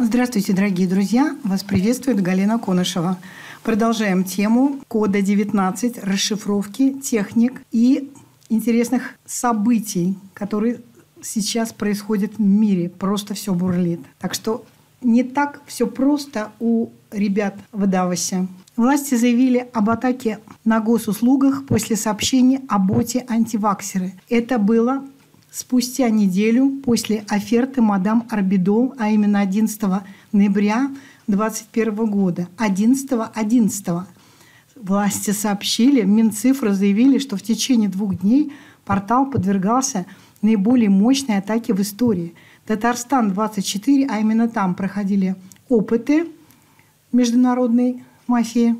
Здравствуйте, дорогие друзья! Вас приветствует Галина Конышева. Продолжаем тему кода 19, расшифровки, техник и интересных событий, которые сейчас происходят в мире. Просто все бурлит. Так что не так все просто у ребят в Давосе. Власти заявили об атаке на госуслугах после сообщений о боте антиваксеры. Это было спустя неделю после оферты мадам Арбидол, а именно 11 ноября 2021 года. 11.11. Власти сообщили, Минцифры заявили, что в течение 2 дней портал подвергался наиболее мощной атаке в истории. Татарстан-24, а именно там проходили опыты международной мафии.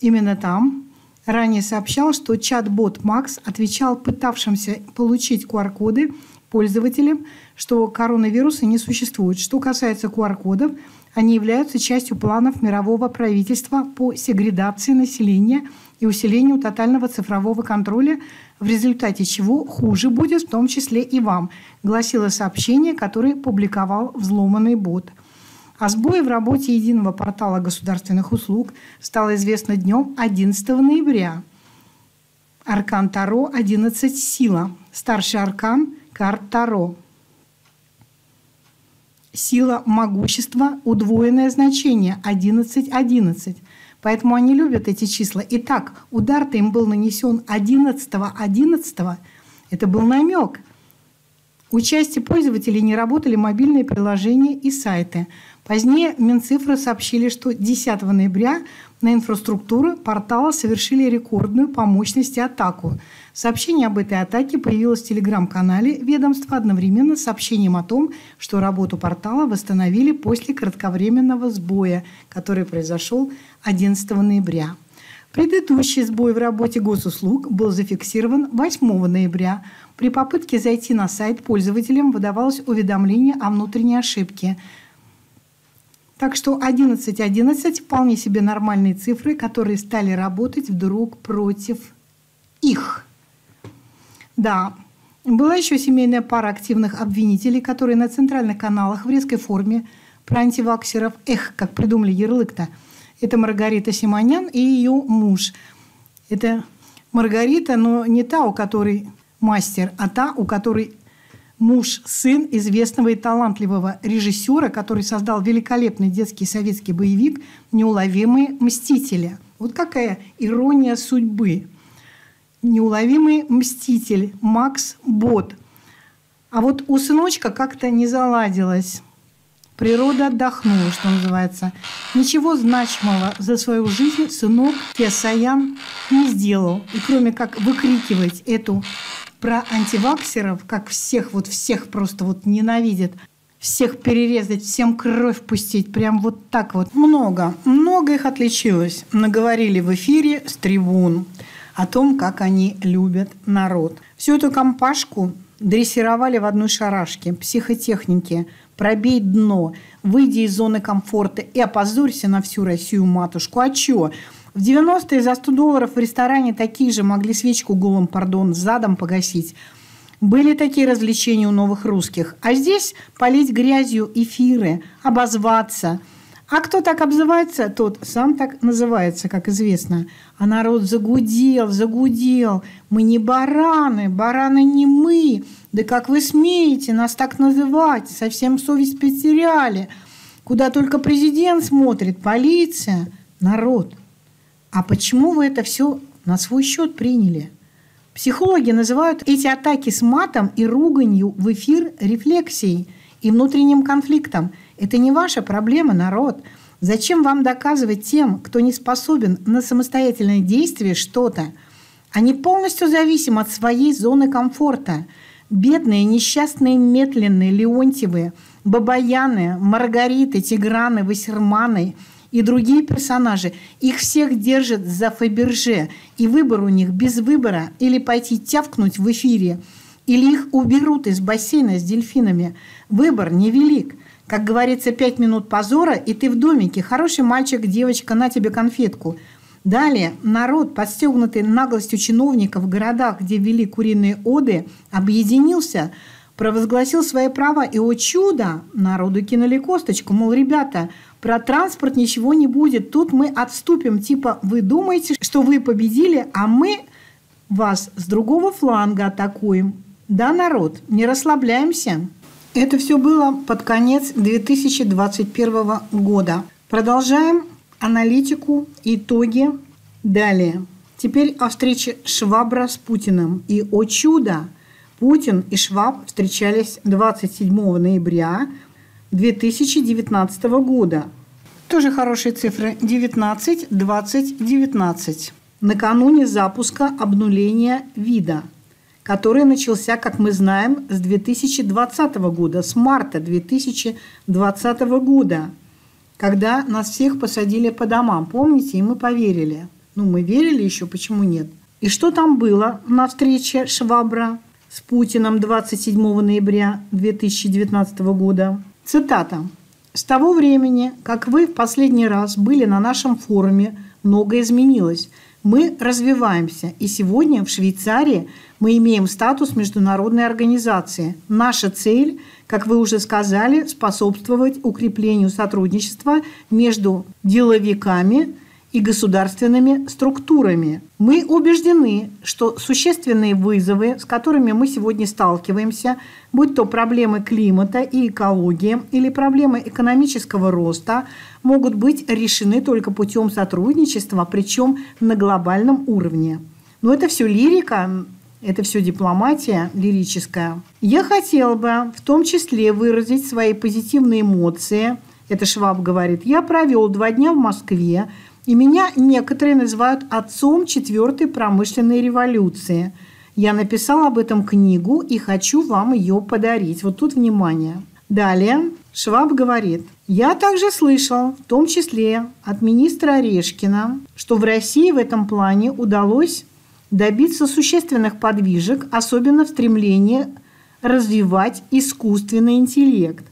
Именно там. Ранее сообщал, что чат-бот Макс отвечал пытавшимся получить QR-коды пользователям, что коронавируса не существует. Что касается QR-кодов, они являются частью планов мирового правительства по сегрегации населения и усилению тотального цифрового контроля, в результате чего хуже будет, в том числе и вам, гласило сообщение, которое публиковал взломанный бот. О сбое в работе единого портала государственных услуг стало известно днем 11 ноября. Аркан Таро 11 сила. Старший аркан карт Таро. Сила могущества, удвоенное значение 11.11. Поэтому они любят эти числа. Итак, удар-то им был нанесен 11.11. Это был намек. У части пользователей не работали мобильные приложения и сайты. Позднее Минцифры сообщили, что 10 ноября на инфраструктуру портала совершили рекордную по мощности атаку. Сообщение об этой атаке появилось в телеграм-канале ведомства одновременно с сообщением о том, что работу портала восстановили после кратковременного сбоя, который произошел 11 ноября. Предыдущий сбой в работе госуслуг был зафиксирован 8 ноября. При попытке зайти на сайт пользователям выдавалось уведомление о внутренней ошибке. Так что 11.11 вполне себе нормальные цифры, которые стали работать вдруг против их. Да, была еще семейная пара активных обвинителей, которые на центральных каналах в резкой форме про антиваксеров, как придумали ярлык-то. Это Маргарита Симонян и ее муж. Это Маргарита, но не та, у которой мастер, а та, у которой муж, сын известного и талантливого режиссера, который создал великолепный детский советский боевик «Неуловимые мстители». Вот какая ирония судьбы. «Неуловимый мститель» Макс Бот. А вот у сыночка как-то не заладилось. Природа отдохнула, что называется. Ничего значимого за свою жизнь сынок Кесаян не сделал. И кроме как выкрикивать эту про антиваксеров, как всех просто вот ненавидит, всех перерезать, всем кровь пустить, прям вот так вот. Много их отличилось. Наговорили в эфире с трибун о том, как они любят народ. Всю эту компашку дрессировали в одной шарашке, психотехники. Пробей дно, выйди из зоны комфорта и опозорься на всю Россию, матушку. А чё? В 90-е за $100 в ресторане такие же могли свечку голым, задом погасить. Были такие развлечения у новых русских. А здесь полить грязью эфиры, обозваться. А кто так обзывается, тот сам так называется, как известно. А народ загудел. Мы не бараны, бараны не мы. Да как вы смеете нас так называть? Совсем совесть потеряли. Куда только президент смотрит, полиция, народ. А почему вы это все на свой счет приняли? Психологи называют эти атаки с матом и руганью в эфир рефлексией и внутренним конфликтом. Это не ваша проблема, народ. Зачем вам доказывать тем, кто не способен на самостоятельное действие, что-то? Они полностью зависимы от своей зоны комфорта. Бедные, несчастные, Метленные, Леонтьевы, Бабаяны, Маргариты, Тиграны, Вассерманы и другие персонажи. Их всех держат за Фаберже. И выбор у них без выбора. Или пойти тявкнуть в эфире, или их уберут из бассейна с дельфинами. Выбор невелик. Как говорится, 5 минут позора, и ты в домике. Хороший мальчик, девочка, на тебе конфетку. Далее народ, подстегнутый наглостью чиновников в городах, где вели куриные оды, объединился провозгласил свои права, и, о чудо, народу кинули косточку, мол, ребята, про транспорт ничего не будет, тут мы отступим, типа вы думаете, что вы победили, а мы вас с другого фланга атакуем. Да, народ, не расслабляемся. Это все было под конец 2021 года. Продолжаем аналитику, итоги. Далее. Теперь о встрече Швабра с Путиным. И, о чудо, Путин и Шваб встречались 27 ноября 2019 года. Тоже хорошие цифры. 19, 20, 19. Накануне запуска обнуления вида, который начался, как мы знаем, с 2020 года, с марта 2020 года, когда нас всех посадили по домам. Помните? И мы поверили. Ну, мы верили еще, почему нет? И что там было на встрече Швабра с Путиным 27 ноября 2019 года? Цитата. «С того времени, как вы в последний раз были на нашем форуме, многое изменилось. Мы развиваемся, и сегодня в Швейцарии мы имеем статус международной организации. Наша цель, как вы уже сказали, способствовать укреплению сотрудничества между деловиками и государственными структурами. Мы убеждены, что существенные вызовы, с которыми мы сегодня сталкиваемся, будь то проблемы климата и экологии или проблемы экономического роста, могут быть решены только путем сотрудничества, причем на глобальном уровне». Но это все лирика, это все дипломатия лирическая. «Я хотела бы в том числе выразить свои позитивные эмоции». Это Шваб говорит. «Я провел 2 дня в Москве, и меня некоторые называют отцом 4-й промышленной революции. Я написал об этом книгу и хочу вам ее подарить». Вот тут внимание. Далее Шваб говорит. «Я также слышал, в том числе от министра Орешкина, что в России в этом плане удалось добиться существенных подвижек, особенно в стремлении развивать искусственный интеллект.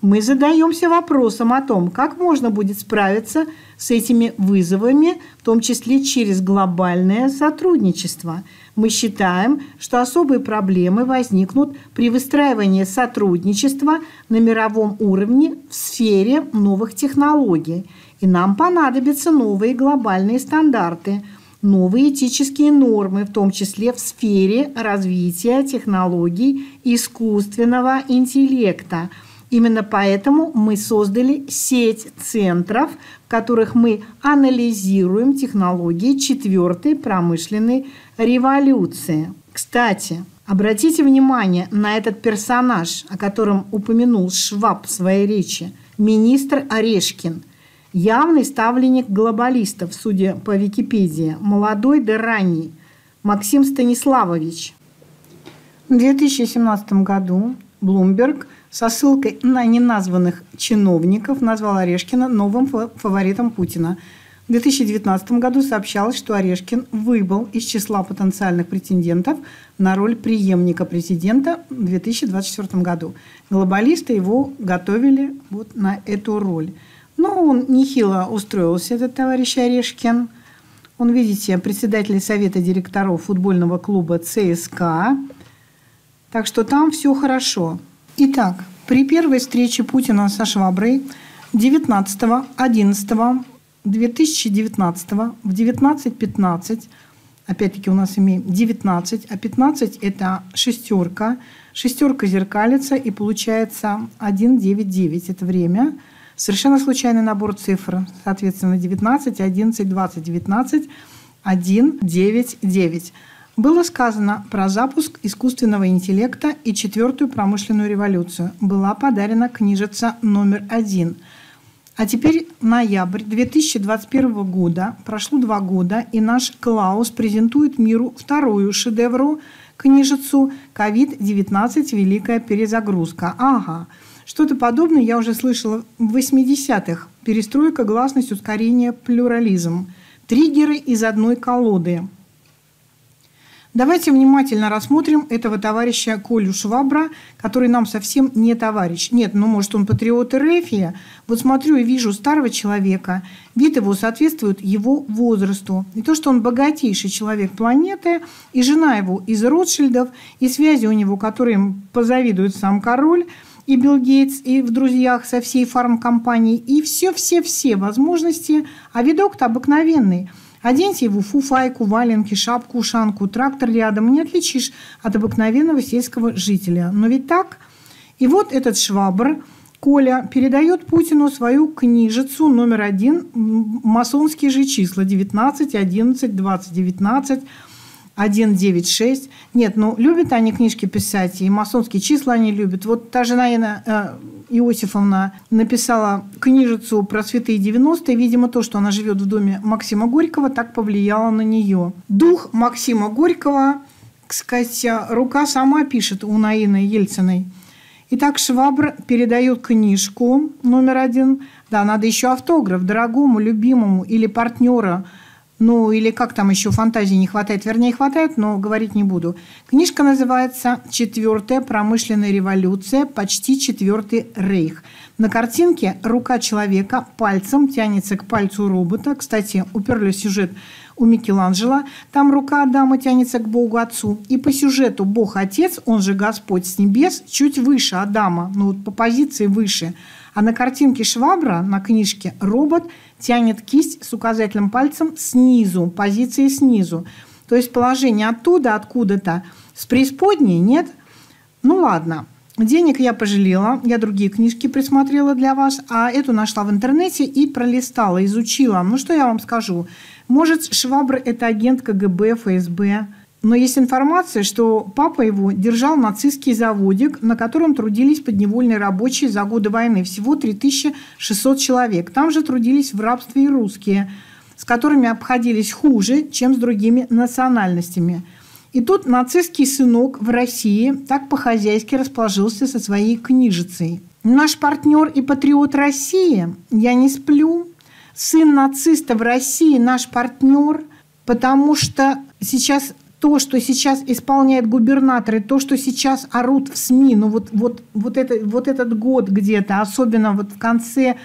Мы задаемся вопросом о том, как можно будет справиться с этими вызовами, в том числе через глобальное сотрудничество. Мы считаем, что особые проблемы возникнут при выстраивании сотрудничества на мировом уровне в сфере новых технологий. И нам понадобятся новые глобальные стандарты, новые этические нормы, в том числе в сфере развития технологий искусственного интеллекта. Именно поэтому мы создали сеть центров, в которых мы анализируем технологии 4-й промышленной революции». Кстати, обратите внимание на этот персонаж, о котором упомянул Шваб в своей речи, министр Орешкин. Явный ставленник глобалистов, судя по Википедии, молодой да ранний, Максим Станиславович. В 2017 году Блумберг со ссылкой на неназванных чиновников назвал Орешкина новым фаворитом Путина. В 2019 году сообщалось, что Орешкин выбыл из числа потенциальных претендентов на роль преемника президента в 2024 году. Глобалисты его готовили вот на эту роль. Но он нехило устроился, этот товарищ Орешкин. Он, видите, председатель совета директоров футбольного клуба ЦСКА. Так что там все хорошо. Итак, при первой встрече Путина со Шваброй 19.11.2019 в 19.15, опять-таки у нас имеем 19, а 15 – это шестерка, шестерка зеркалится и получается 1.99 – это время. Совершенно случайный набор цифр, соответственно, 19, 11, 20, 19, 1.99. Было сказано про запуск искусственного интеллекта и 4-ю промышленную революцию. Была подарена книжица номер 1. А теперь ноябрь 2021 года. Прошло 2 года, и наш Клаус презентует миру вторую шедевру книжицу «COVID-19. Великая перезагрузка». Ага, что-то подобное я уже слышала в 80-х. Перестройка, гласность, ускорение, плюрализм. Триггеры из одной колоды. Давайте внимательно рассмотрим этого товарища Колю Швабра, который нам совсем не товарищ. Нет, ну, может, он патриот РФ. Вот смотрю и вижу старого человека. Вид его соответствует его возрасту. И то, что он богатейший человек планеты, и жена его из Ротшильдов, и связи у него, которым позавидует сам король, и Билл Гейтс, и в друзьях со всей фармкомпанией, и все-все-все возможности. А видок-то обыкновенный. Оденьте его фуфайку, валенки, шапку, ушанку, трактор рядом, не отличишь от обыкновенного сельского жителя. Но ведь так? И вот этот Швабр, Коля, передает Путину свою книжицу номер 1, масонские же числа 19, 11, 20, 19, 1, 9, 6. Нет, ну любят они книжки писать, и масонские числа они любят. Вот та же Наина Иосифовна написала книжицу про святые 90-е. Видимо, то, что она живет в доме Максима Горького, так повлияло на нее. Дух Максима Горького, кстати, рука сама пишет у Наины Ельциной. Итак, Швабр передает книжку номер 1. Да, надо еще автограф дорогому, любимому или партнера. Ну, или как там еще фантазии не хватает. Вернее, хватает, но говорить не буду. Книжка называется «Четвертая промышленная революция. Почти четвертый рейх». На картинке рука человека пальцем тянется к пальцу робота. Кстати, уперли сюжет у Микеланджело. Там рука Адама тянется к Богу Отцу. И по сюжету Бог Отец, он же Господь с небес, чуть выше Адама. Ну, вот по позиции выше. А на картинке Швабра, на книжке, робот тянет кисть с указательным пальцем снизу, позиции снизу. То есть положение оттуда, откуда-то. С преисподней нет? Ну ладно, денег я пожалела, я другие книжки присмотрела для вас, а эту нашла в интернете и пролистала, изучила. Ну что я вам скажу? Может, Швабр – это агент КГБ, ФСБ? Но есть информация, что папа его держал нацистский заводик, на котором трудились подневольные рабочие за годы войны. Всего 3600 человек. Там же трудились в рабстве и русские, с которыми обходились хуже, чем с другими национальностями. И тут нацистский сынок в России так по-хозяйски расположился со своей книжицей. «Наш партнер и патриот России. Я не сплю. Сын нациста в России наш партнер, потому что сейчас... То, что сейчас исполняют губернаторы, то, что сейчас орут в СМИ, ну вот этот год где-то, особенно вот в конце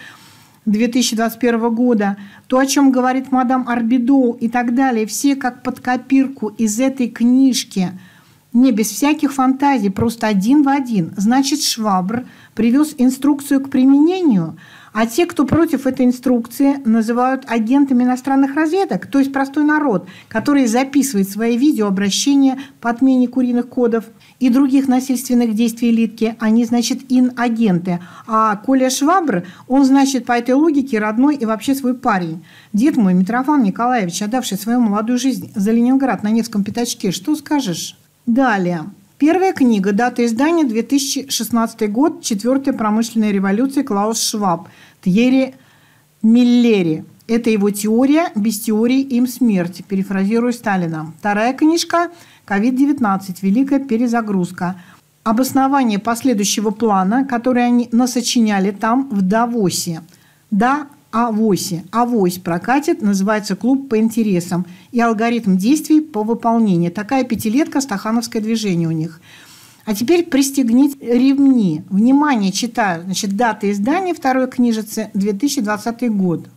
2021 года, то, о чем говорит мадам Арбидоу и так далее, все как под копирку из этой книжки, не без всяких фантазий, просто один в один. Значит, Швабр привез инструкцию к применению, а те, кто против этой инструкции, называют агентами иностранных разведок, то есть простой народ, который записывает свои видеообращения по отмене куриных кодов и других насильственных действий элитки. Они, значит, ин-агенты. А Коля Швабр, он, значит, по этой логике родной и вообще свой парень. Дед мой, Митрофан Николаевич, отдавший свою молодую жизнь за Ленинград на Невском пятачке. Что скажешь? Далее. Первая книга, дата издания 2016 год, «Четвертая промышленная революция», Клаус Шваб, Тьерри Миллери. Это его теория, без теории им смерть, перефразирую Сталина. Вторая книжка «COVID-19. Великая перезагрузка». Обоснование последующего плана, который они насочиняли там в Давосе. Да, Авосе. Авось прокатит, называется «Клуб по интересам» и алгоритм действий по выполнению. Такая пятилетка, стахановское движение у них. А теперь пристегните ремни. Внимание, читаю. Значит, дата издания второй книжицы 2020 год.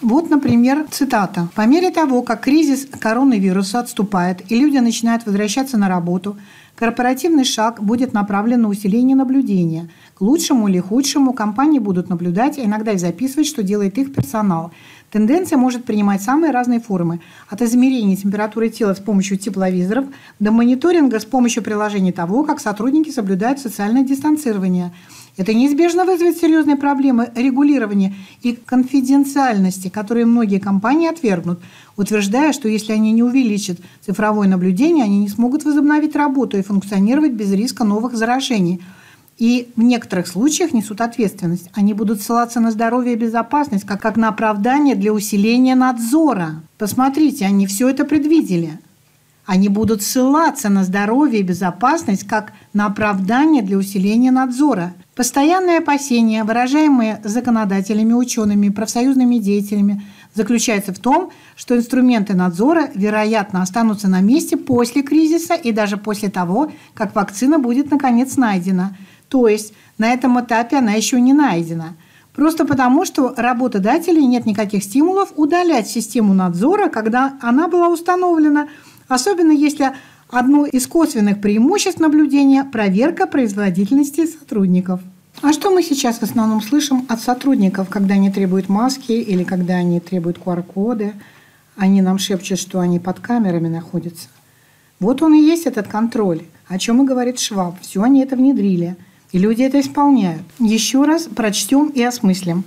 Вот, например, цитата. «По мере того, как кризис коронавируса отступает и люди начинают возвращаться на работу, корпоративный шаг будет направлен на усиление наблюдения. К лучшему или худшему компании будут наблюдать, а иногда и записывать, что делает их персонал. Тенденция может принимать самые разные формы. От измерения температуры тела с помощью тепловизоров до мониторинга с помощью приложений того, как сотрудники соблюдают социальное дистанцирование. Это неизбежно вызовет серьезные проблемы регулирования и конфиденциальности, которые многие компании отвергнут, утверждая, что если они не увеличат цифровое наблюдение, они не смогут возобновить работу и функционировать без риска новых заражений. И в некоторых случаях несут ответственность. Они будут ссылаться на здоровье и безопасность, как на оправдание для усиления надзора». Посмотрите, они все это предвидели. Они будут ссылаться на здоровье и безопасность как на оправдание для усиления надзора. «Постоянные опасения, выражаемые законодателями, учеными, профсоюзными деятелями, заключается в том, что инструменты надзора, вероятно, останутся на месте после кризиса и даже после того, как вакцина будет наконец найдена. То есть на этом этапе она еще не найдена. Просто потому, что работодателей нет никаких стимулов удалять систему надзора, когда она была установлена, особенно если одно из косвенных преимуществ наблюдения – проверка производительности сотрудников. А что мы сейчас в основном слышим от сотрудников, когда они требуют маски или когда они требуют QR-коды? Они нам шепчут, что они под камерами находятся. Вот он и есть этот контроль, о чем и говорит Шваб. Все они это внедрили, и люди это исполняют. Еще раз прочтем и осмыслим.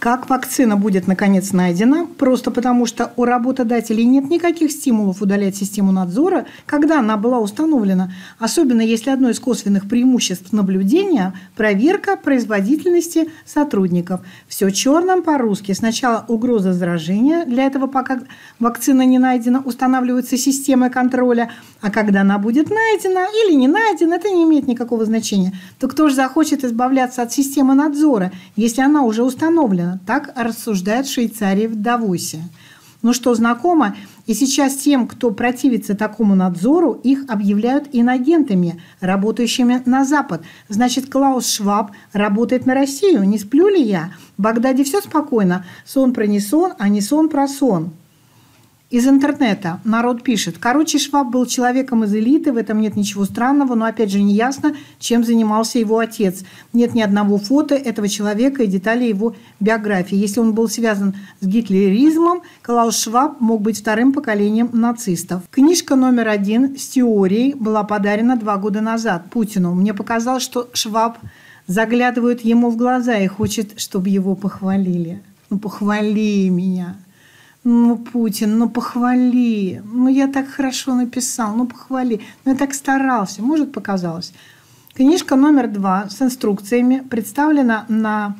Как вакцина будет наконец найдена, просто потому что у работодателей нет никаких стимулов удалять систему надзора, когда она была установлена, особенно если одно из косвенных преимуществ наблюдения – проверка производительности сотрудников. Все черным по-русски. Сначала угроза заражения, для этого пока вакцина не найдена, устанавливается система контроля, а когда она будет найдена или не найдена, это не имеет никакого значения. То кто же захочет избавляться от системы надзора, если она уже установлена? Так рассуждает Швейцария в Давосе. Ну что, знакомо? И сейчас тем, кто противится такому надзору, их объявляют инагентами, работающими на Запад. Значит, Клаус Шваб работает на Россию. Не сплю ли я? В Багдаде все спокойно. Сон про не сон, а не сон про сон. Из интернета народ пишет. Короче, Шваб был человеком из элиты, в этом нет ничего странного, но опять же не ясно, чем занимался его отец. Нет ни одного фото этого человека и деталей его биографии. Если он был связан с гитлеризмом, Клаус Шваб мог быть вторым поколением нацистов. Книжка номер 1 с теорией была подарена 2 года назад Путину. Мне показалось, что Шваб заглядывает ему в глаза и хочет, чтобы его похвалили. Ну, похвали меня. Ну, Путин, ну похвали, ну я так хорошо написал, ну похвали, ну я так старался, может, показалось. Книжка номер 2 с инструкциями представлена на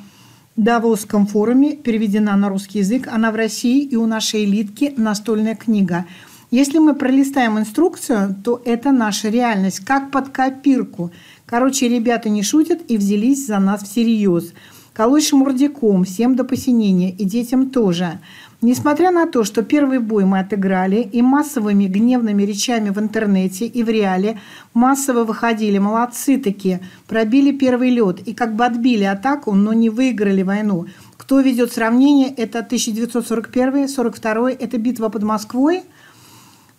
Давосском форуме, переведена на русский язык, она в России и у нашей элитки настольная книга. Если мы пролистаем инструкцию, то это наша реальность, как под копирку. Короче, ребята не шутят и взялись за нас всерьез. Колочь мурдяком, всем до посинения, и детям тоже. Несмотря на то, что первый бой мы отыграли, и массовыми гневными речами в интернете и в реале массово выходили, молодцы такие, пробили первый лед, и как бы отбили атаку, но не выиграли войну. Кто ведет сравнение, это 1941-1942, это битва под Москвой.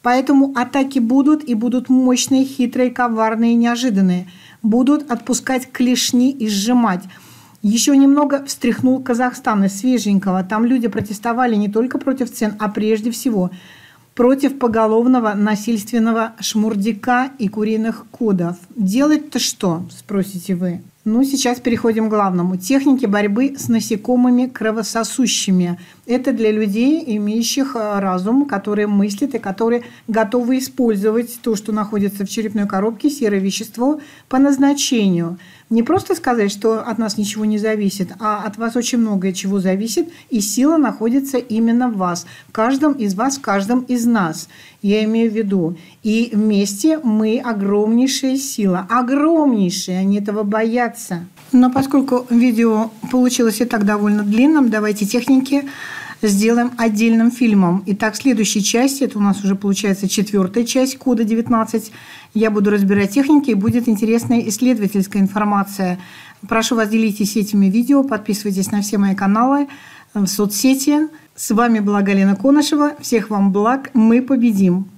Поэтому атаки будут, и будут мощные, хитрые, коварные, неожиданные. Будут отпускать клешни и сжимать. Еще немного встряхнул Казахстан из свеженького. Там люди протестовали не только против цен, а прежде всего против поголовного насильственного шмурдяка и куриных кодов. Делать-то что, спросите вы? Ну, сейчас переходим к главному. Техники борьбы с насекомыми кровососущими. Это для людей, имеющих разум, которые мыслят и которые готовы использовать то, что находится в черепной коробке, серое вещество, по назначению. Не просто сказать, что от нас ничего не зависит, а от вас очень многое чего зависит, и сила находится именно в вас, в каждом из вас, в каждом из нас, я имею в виду. И вместе мы огромнейшая сила, огромнейшая, они этого боятся. Но поскольку видео получилось и так довольно длинным, давайте техники сделаем отдельным фильмом. Итак, в следующей части, это у нас уже получается 4-я часть кода 19, я буду разбирать техники, и будет интересная исследовательская информация. Прошу вас, делитесь этими видео, подписывайтесь на все мои каналы в соцсети. С вами была Галина Конышева. Всех вам благ, мы победим!